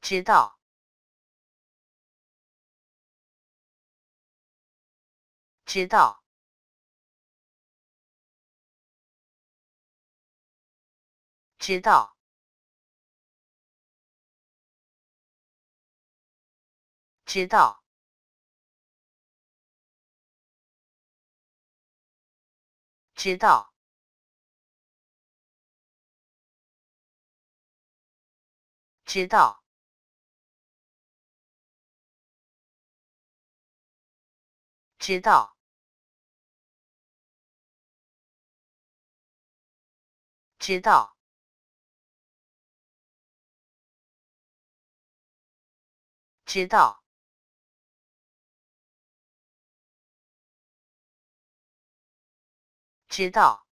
直到直到直到直到直到直到直到直到直到直到